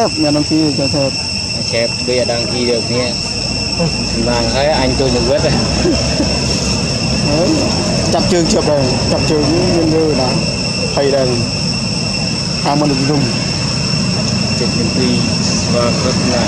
xếp, mẹ đăng ký cho xếp. Xếp bây giờ đăng ký được nha. Mà thấy anh tôi được biết rồi. Chặt trường chụp rồi, chặt trường nhân dư đó. Thầy đây, tham ăn được dùng. Chụp nhân tư và rất này.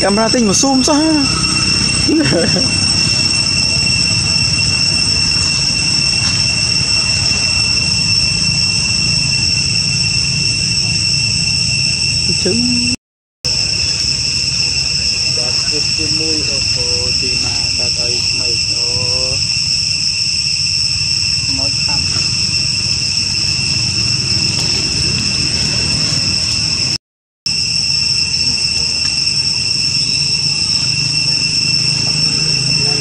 Camera tinh mà zoom sao? Trứng. Đặt cái mũi ở cổ thì mà ta thấy mày nó mỏi thầm. Hãy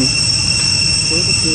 subscribe cho kênh